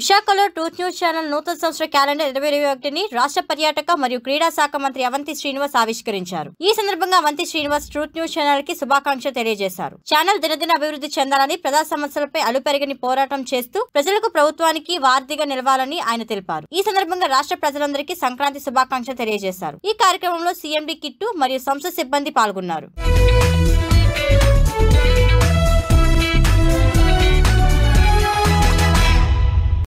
విశాఖలో truth news channel నూతన సంవత్సర క్యాలెండర్ 2021ని రాష్ట్ర పర్యాటక మరియు క్రీడా శాఖ మంత్రి అవంతి శ్రీనివాస్ ఆవిష్కరించారు. ఈ సందర్భంగా Avanthi Srinivas truth news channel కి శుభాకాంక్షలు తెలియజేశారు. ఛానల్ దినదిన అభివృద్ధి చెందాలని, ప్రజా సమస్యలపై అలుపెరగని పోరాటం చేస్తూ ప్రజలకు, ప్రభుత్వానికి వారధిగా నిలవాలని ఆయన తెలిపారు. ఈ సందర్భంగా రాష్ట్ర ప్రజలందరికీ సంక్రాంతి శుభాకాంక్షలు తెలియజేశారు. ఈ కార్యక్రమంలో సీఎండీ కిట్టు మరియు సంస్థ సిబ్బంది పాల్గొన్నారు.